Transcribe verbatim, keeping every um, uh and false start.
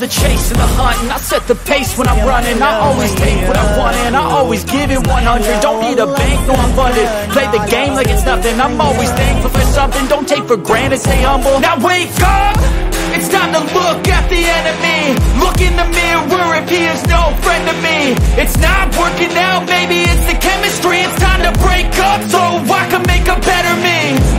the chase and the hunt, and I set the pace when I'm running. I always take what I want and I always give it one hundred. Don't need a bank, no I'm funded. Play the game like it's nothing. I'm always thankful for something. Don't take for granted, stay humble. Now wake up! It's time to look at the enemy. Look in the mirror if he is no friend to me. It's not working out, maybe it's the chemistry. It's time to break up so I can make a better me.